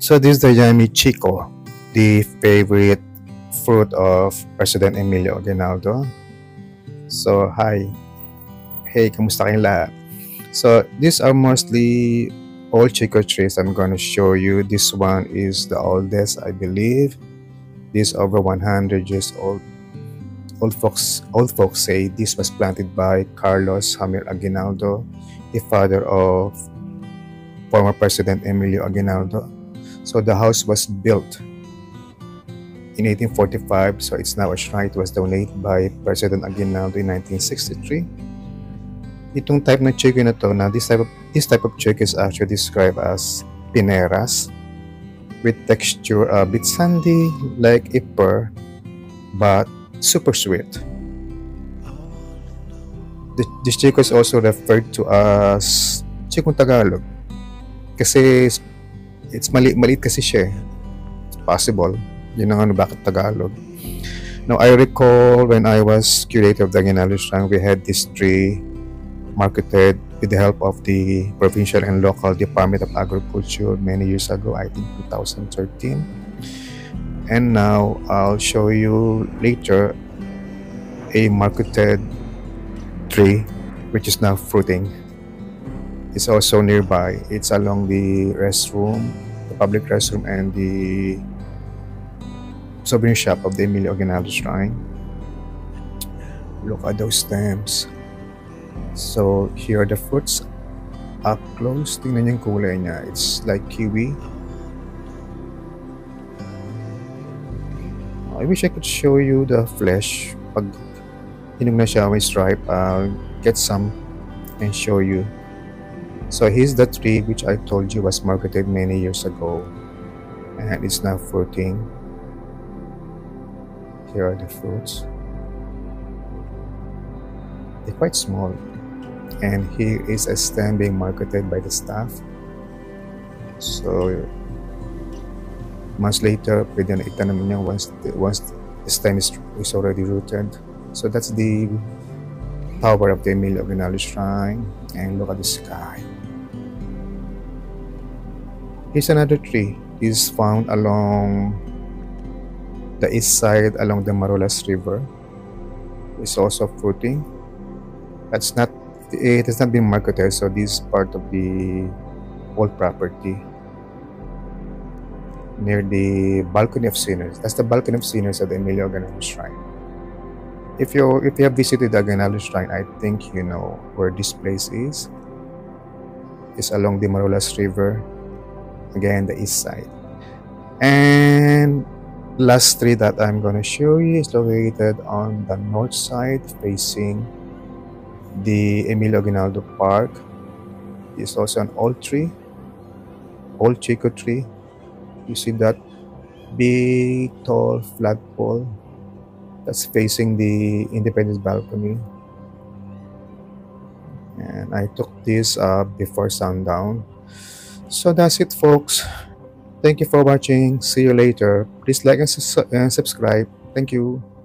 So this is the yummy chico, the favorite fruit of President Emilio Aguinaldo. So hi, hey, kamusta kayong lahat? So these are mostly all chico trees I'm going to show you. This one is the oldest, I believe. This over 100 years old. Old folks say this was planted by Carlos Jamir Aguinaldo, the father of former President Emilio Aguinaldo. So the house was built in 1845, so it's now a shrine. It was donated by President Aguinaldo in 1963. Itong type ng chico na to, na this type of chico is actually described as pineras, with texture a bit sandy like a pear, but super sweet. This chico is also referred to as chicong tagalog kasi it's maliit kasi siya. It's possible, yun ang ano bakit tagalog. Now I recall when I was curator of the Aguinaldo Shrine, we had this tree marketed with the help of the provincial and local department of agriculture many years ago, I think 2013. And now I'll show you later a marketed tree which is now fruiting. It's also nearby. It's along the restroom, the public restroom, and the souvenir shop of the Emilio Aguinaldo Shrine. Look at those stems. So here are the fruits up close. Tingnan yung kulay niya. It's like kiwi. I wish I could show you the flesh. Pag hinug na siya, may stripe, I'll get some and show you. So here's the tree which I told you was marketed many years ago, and it's now fruiting. Here are the fruits. They're quite small. And here is a stand being marketed by the staff. So months later, pwede na itanam niya once the stem is already rooted. So that's the power of the Emilio Aguinaldo Shrine. And look at the sky. Here's another tree. It's found along the east side, along the Marulas River. It's also fruiting. It has not been marketed, so this is part of the old property, near the balcony of sinners. That's the balcony of sinners at the Emilio Aguinaldo Shrine. If you have visited the Aguinaldo Shrine, I think you know where this place is. It's along the Marulas River, again the east side. And last tree that I'm going to show you is located on the north side, facing the Emilio Aguinaldo Park. It's also an old tree, old chico tree. You see that big tall flagpole that's facing the Independence balcony, and I took this up before sundown. So that's it, folks. Thank you for watching. See you later. Please like and subscribe. Thank you.